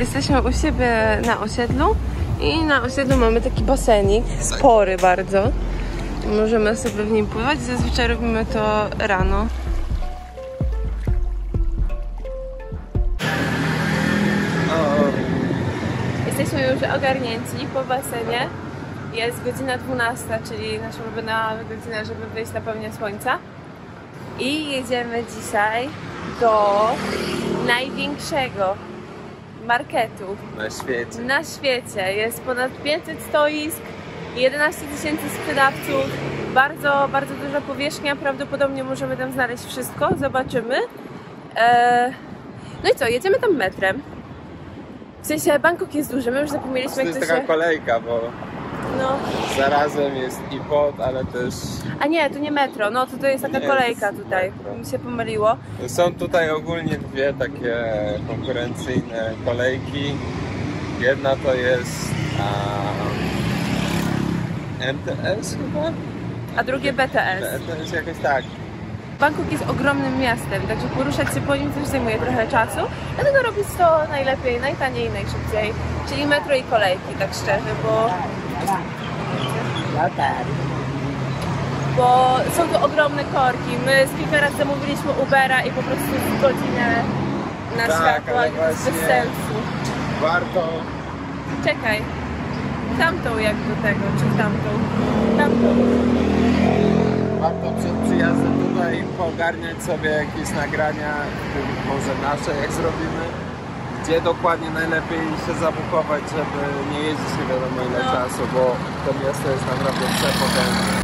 Jesteśmy u siebie na osiedlu i na osiedlu mamy taki basenik, spory bardzo. Możemy sobie w nim pływać, zazwyczaj robimy to rano. Jesteśmy już ogarnięci po basenie. Jest godzina 12, czyli nasza ulubiona godzina, żeby wyjść na pełnię słońca. I jedziemy dzisiaj do największego marketu na świecie. Na świecie. Jest ponad 500 stoisk, 11 000 sprzedawców, bardzo duża powierzchnia. Prawdopodobnie możemy tam znaleźć wszystko, zobaczymy. No i co, jedziemy tam metrem. W sensie Bangkok jest duży, my już zapomnieliśmy, jak to jest taka kolejka, bo no. Zarazem jest i pod, ale też... A nie, tu nie metro, no to jest taka kolejka tutaj, mi się pomyliło. Są tutaj ogólnie dwie takie konkurencyjne kolejki. Jedna to jest MTS chyba? A drugie BTS. To jest jakoś tak. Bangkok jest ogromnym miastem, także poruszać się po nim też zajmuje trochę czasu, dlatego robić to najlepiej, najtaniej, najszybciej, czyli metro i kolejki, tak szczerze, bo są tu ogromne korki. My z kilka razy zamówiliśmy Ubera i po prostu w godzinę na światła, bez sensu. Warto. Czekaj, tamtą jak do tego, czy tamtą? Tamtą. Warto przed przyjazdem tutaj poogarniać sobie jakieś nagrania, może nasze, jak zrobimy, gdzie dokładnie najlepiej się zabukować, żeby nie jeździć nie wiadomo ile czasu, bo to miasto jest naprawdę przepotężne.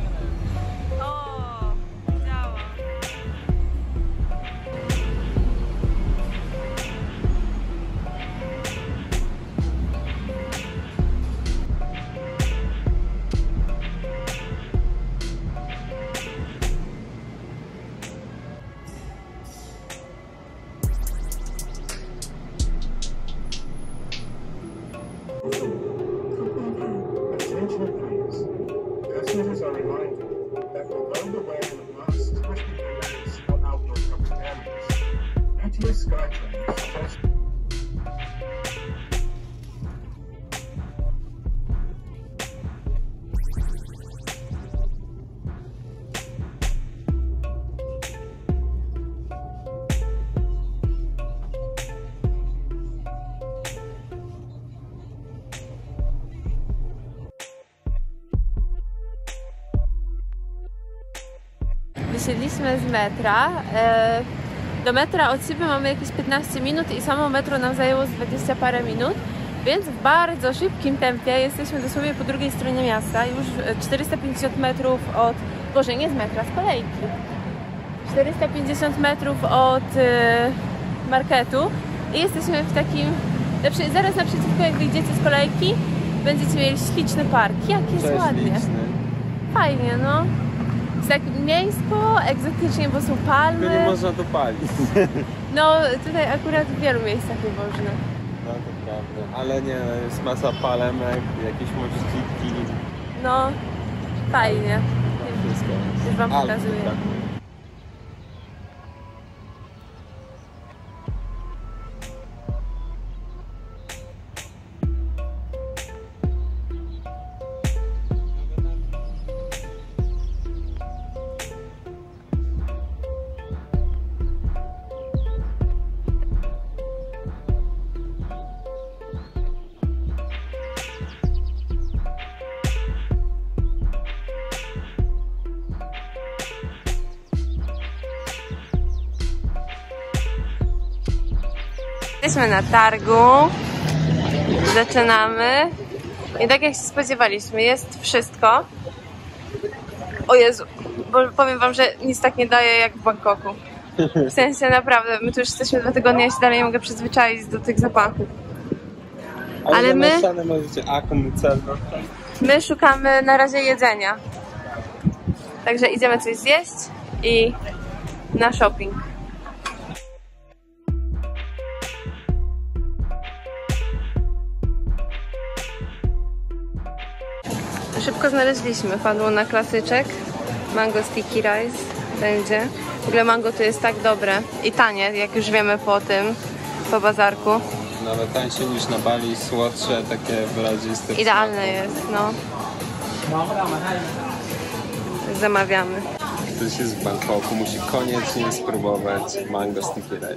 Wysiedliśmy z metra. Do metra od siebie mamy jakieś 15 minut i samo metro nam zajęło z 20 parę minut, więc w bardzo szybkim tempie jesteśmy dosłownie po drugiej stronie miasta, już 450 metrów od... Boże, nie z metra, z kolejki. 450 metrów od marketu i jesteśmy w takim... Zaraz naprzeciwko, jak wyjdziecie z kolejki, będziecie mieli śliczny park. Jak jest ładnie. Fajnie, no. Jest tak miejsko, egzotycznie, bo są palmy. Tylko nie można tu palić. No tutaj akurat w wielu miejscach nie można. No to prawda, ale nie, jest masa palemek, jakieś mościki. No, fajnie. No, wszystko jest. Już wam pokazuję. Tak. Jesteśmy na targu, zaczynamy i tak jak się spodziewaliśmy, jest wszystko. O Jezu, bo powiem wam, że nic tak nie daje jak w Bangkoku. W sensie naprawdę, my tu już jesteśmy 2 tygodnie, ja się dalej nie mogę przyzwyczaić do tych zapachów. Ale my szukamy na razie jedzenia. Także idziemy coś zjeść i na shopping. Szybko znaleźliśmy, padło na klasyczek, mango sticky rice będzie. W ogóle mango tu jest tak dobre i tanie, jak już wiemy po tym, po bazarku. no, ale tańsze niż na Bali, słodsze, takie wyraziste. Idealne jest, no. Zamawiamy. Ktoś jest w Bangkoku, musi koniecznie spróbować mango sticky rice.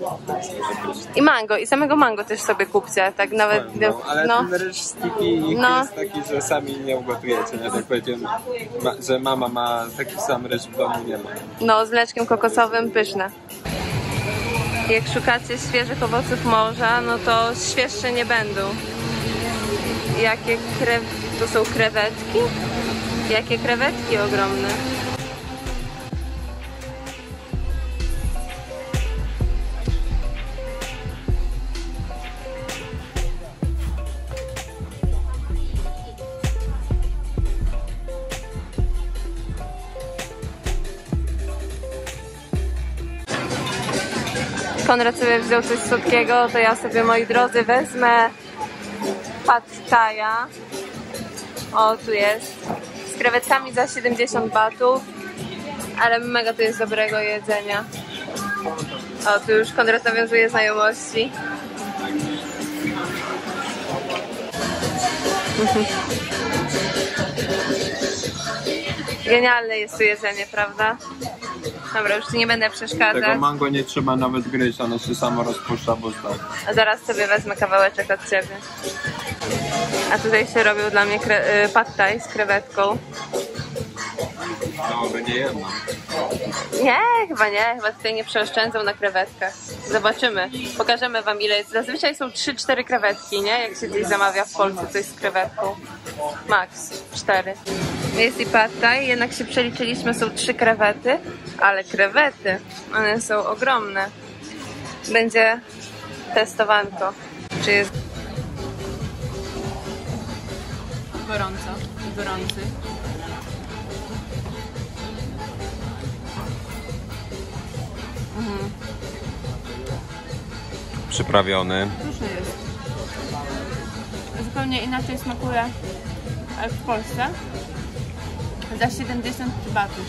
I mango, i samego mango też sobie kupcie, tak nawet... No, ale no, ten ryż sticky no, jest taki, że sami nie ugotujecie, nie? Tak powiedziałem, że mama ma taki sam ryż w domu, nie ma. No, z mleczkiem kokosowym pyszne. Jak szukacie świeżych owoców morza, no to świeższe nie będą. Jakie to są krewetki? Jakie krewetki ogromne. Konrad sobie wziął coś słodkiego, to ja sobie, moi drodzy, wezmę pad thaja. O, tu jest. Z krewetkami za 70 batów. Ale mega to jest dobrego jedzenia. O, tu już Konrad nawiązuje znajomości. Genialne jest tu jedzenie, prawda? Dobra, już ci nie będę przeszkadzać. Tego mango nie trzeba nawet gryźć, ono się samo rozpuszcza, bo tak. A zaraz sobie wezmę kawałeczek od ciebie. A tutaj się robił dla mnie pad thai z krewetką. No, by nie jedna. Nie, chyba nie. Chyba tutaj nie przeoszczędzą na krewetkach. Zobaczymy. Pokażemy wam ile jest. Zazwyczaj są 3-4 krewetki, nie? Jak się gdzieś zamawia w Polsce coś z krewetką. Max 4. Jest i pad thai, jednak się przeliczyliśmy, są 3 krewety, ale krewety, one są ogromne. Będzie testowanko. Czy jest gorąco, gorący. Mhm. Przyprawiony. Pyszny jest. Zupełnie inaczej smakuje w Polsce. Za 70 batów.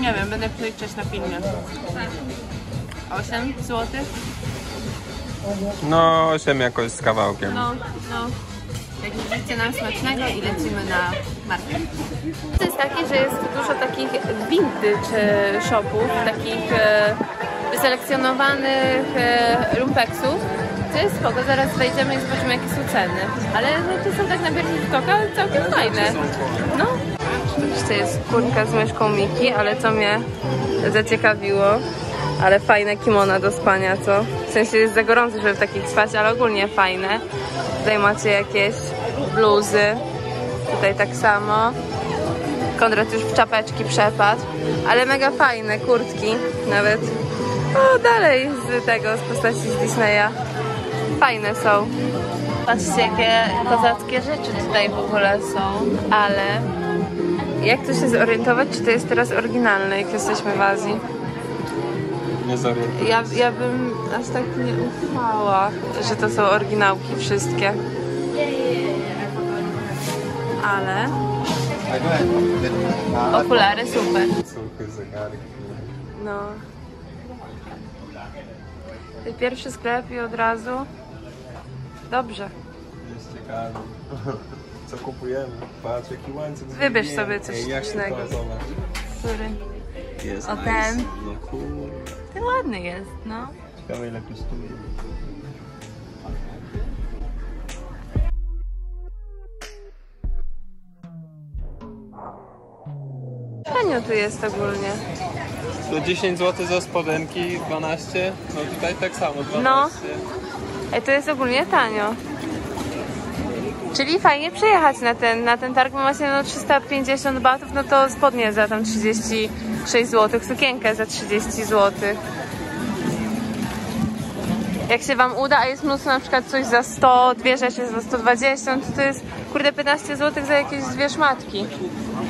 Nie wiem, będę przeliczać na filmie. 8 zł. No 8 jakoś z kawałkiem. No, no. Jak widzicie, nam smacznego i lecimy na markę. To jest taki, że jest dużo takich vintage shopów, takich wyselekcjonowanych lumpeksów. To jest spoko, zaraz wejdziemy i zobaczymy jakie są ceny. Ale no, to są tak na pierwszy rzut oka całkiem fajne. No. Oczywiście jest kurtka z myszką Miki, ale co mnie zaciekawiło. Ale fajne kimona do spania, co? W sensie jest za gorąco, żeby w takich spać, ale ogólnie fajne. Tutaj macie jakieś bluzy. Tutaj tak samo. Konrad już w czapeczki przepadł. Ale mega fajne kurtki. Nawet o, dalej z tego, z postaci z Disneya. Fajne są. Patrzcie, jakie kozackie rzeczy tutaj w ogóle są. Ale jak tu się zorientować, czy to jest teraz oryginalne, jak jesteśmy w Azji? Ja bym aż tak nie ufała, że to są oryginałki wszystkie. Ale... Okulary super. No. Pierwszy sklep i od razu... Dobrze. Jest ciekawe. Co kupujemy? Patrz, jaki łańcuch. Wybierz sobie coś ślicznego. Który? Jest o ten. No cool. Ten ładny jest, no. Ciekawe ile kosztuje. Tanio tu jest ogólnie. To 10 zł za spodenki, 12. No tutaj tak samo, 12. No. To jest ogólnie tanio. Czyli fajnie przyjechać na ten targ, bo macie no 350 batów, no to spodnie za tam 36 zł, sukienkę za 30 zł. Jak się wam uda, a jest mnóstwo na przykład coś za 100, dwie rzeczy za 120, to jest kurde 15 zł za jakieś dwie szmatki.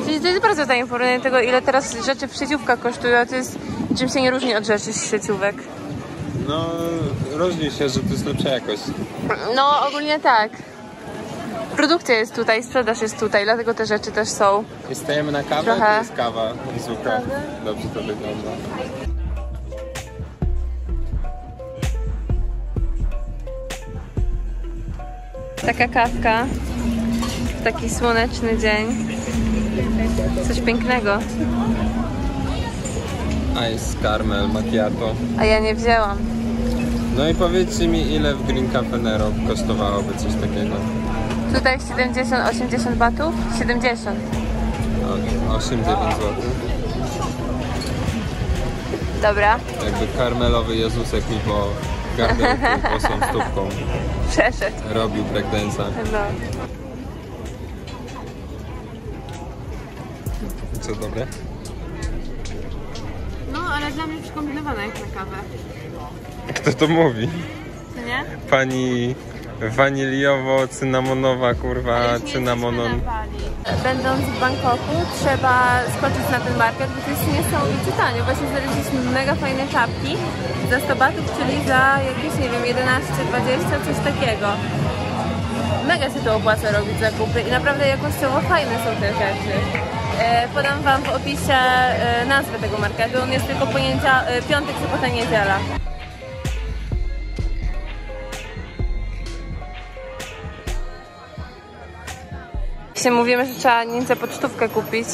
Czyli to jest bardzo tanie porównanie tego, ile teraz rzeczy w sieciówkach kosztują, to jest czym się nie różni od rzeczy z sieciówek. No różni się, że to jest lepsza jakość. No ogólnie tak. Produkcja jest tutaj, sprzedaż jest tutaj, dlatego te rzeczy też są. I stajemy na kawę, trochę. To jest kawa i zupa. Dobrze to wygląda. Taka kawka w taki słoneczny dzień. Coś pięknego. A jest karmel macchiato. A ja nie wzięłam. No i powiedzcie mi, ile w Green Café Nero kosztowałoby coś takiego? Tutaj 70-80 batów? 70. 8-9 zł. Dobra. Jakby karmelowy Jezusek mi po garderku posą stópką przeszedł. Robił breakdance'a. No. Co, dobre? No, ale dla mnie przekombinowane jak na kawę. Kto to mówi? Nie? Pani waniliowo-cynamonowa, kurwa, cynamonon. Będąc w Bangkoku trzeba skoczyć na ten market, bo to jest niesamowicie tanio. Właśnie znaleźliśmy mega fajne czapki za 100 batów, czyli za jakieś, nie wiem, 11, 20, coś takiego. Mega się to opłaca robić zakupy i naprawdę jakościowo fajne są te rzeczy. Podam wam w opisie nazwę tego marketu, on jest tylko piątek, sobota, niedziela. Mówimy, że trzeba nieco pocztówkę kupić.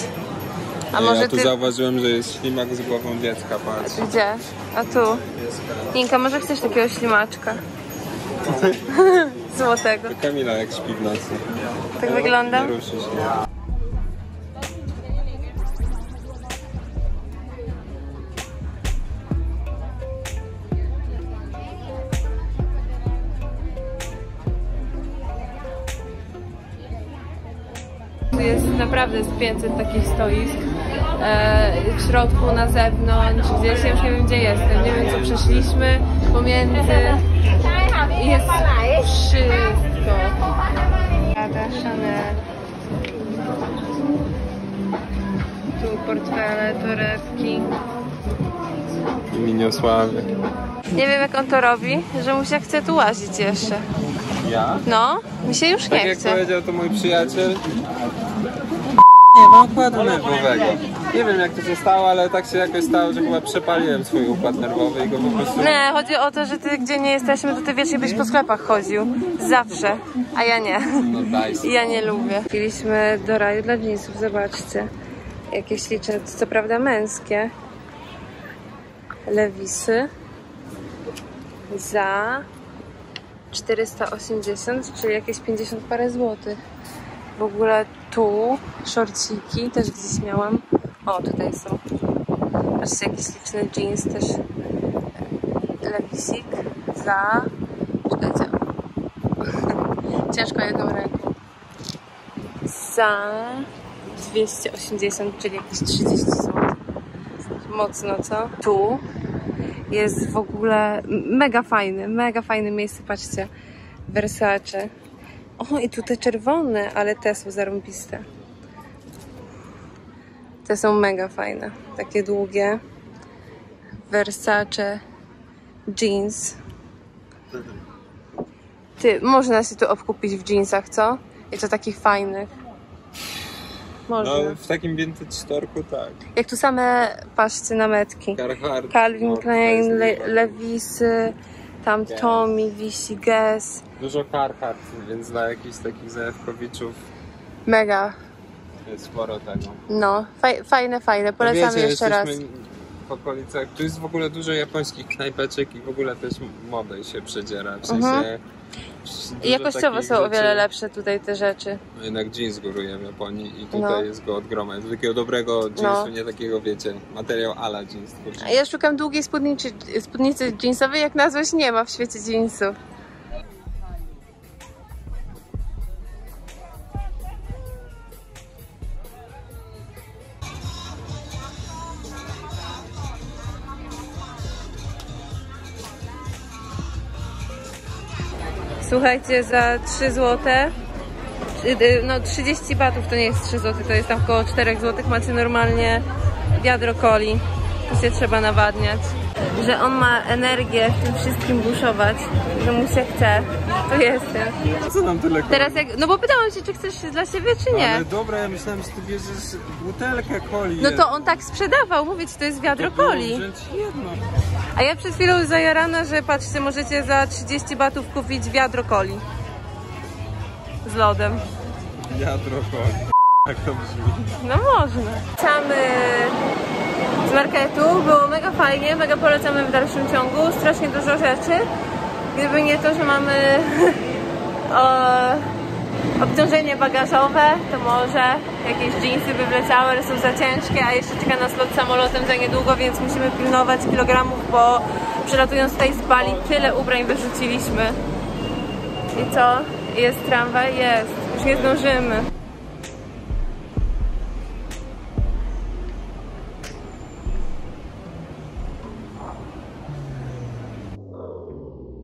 A nie, może ja tu zauważyłem, że jest ślimak z głową dziecka, patrz. Gdzie? A tu. Ninka, może chcesz takiego ślimaczka? Złotego. To Kamila jak śpi w nocy. Tak wygląda? Nie ruszy się. Jest naprawdę z 500 takich stoisk w środku, na zewnątrz, gdzieś, ja już nie wiem gdzie jestem, nie wiem co przeszliśmy pomiędzy, jest wszystko. Prada, Chanel, tu portfele, torebki. Miniosławy. Nie wiem jak on to robi, że mu się chce tu łazić jeszcze. Ja? No, mi się już tak nie chce. Tak jak powiedział to mój przyjaciel. Nie ma układu nerwowego. Nie wiem jak to się stało, ale tak się jakoś stało, że chyba przepaliłem swój układ nerwowy i go po prostu... Nie, chodzi o to, że ty gdzie nie jesteśmy, to ty wiecznie byś po sklepach chodził. Zawsze. A ja nie. No daj sobie. Ja nie lubię. Kupiliśmy do raju dla dżinsów, zobaczcie. Jakieś liczne, co prawda męskie. Levisy. Za 480, czyli jakieś 50 parę złotych. W ogóle tu szorciki też gdzieś miałam. O, tutaj są. Patrzcie, jakiś liczny jeans też. Lewisik za... Czekajcie. Ciężko jedną ręką. Za 280, czyli jakieś 30 zł. Mocno, co? Tu jest w ogóle mega fajne miejsce, patrzcie. Versace. O, i tu te czerwone, ale te są zarąbiste. Te są mega fajne. Takie długie. Versace jeans. Ty, można się tu obkupić w jeansach, co? I to takich fajnych. Można. No, w takim vintage storku tak. Jak tu same, patrzcie, nametki. Carhartt, Calvin Klein, Levi'sy. Tam yes. Tommy, wisi, Guess. Dużo Carhartt, więc dla jakichś takich zajawkowiczów mega. Jest sporo tego. No, fajne. Polecamy wiecie, jeszcze raz. W okolicach, tu jest w ogóle dużo japońskich knajpeczek i w ogóle też mody się przedziera. W sensie jakościowo są o wiele lepsze tutaj te rzeczy. No jednak jeans góruje w Japonii i tutaj jest go od groma. Jest takiego dobrego jeansu, nie takiego wiecie, materiał ala jeans. A ja szukam długiej spódnicy jeansowej, jak na złość nie ma w świecie jeansów. Słuchajcie, za 3 zł, no 30 batów to nie jest 3 zł, to jest tam około 4 zł, macie normalnie wiadro coli, to się trzeba nawadniać. Że on ma energię w tym wszystkim buszować, że mu się chce, to jestem. Co nam tyle coli? Teraz jak, no bo pytałam się, czy chcesz dla siebie, czy nie. Ale dobra, ja myślałem, że ty bierzesz butelkę coli. No to on tak sprzedawał, mówię ci, to jest wiadro coli. A ja przed chwilą zajarana, że patrzcie, możecie za 30 batów kupić wiadro coli. z lodem. Ja trochę, jak to brzmi. No można. Wracamy z marketu, było mega fajnie, mega polecamy w dalszym ciągu, strasznie dużo rzeczy. Gdyby nie to, że mamy obciążenie bagażowe, to może jakieś dżinsy by wleciały, ale są za ciężkie, a jeszcze czeka nas lot samolotem za niedługo, więc musimy pilnować kilogramów, bo przelatując tutaj z Bali tyle ubrań wyrzuciliśmy. I co? Jest tramwaj? Jest. Już nie zdążymy.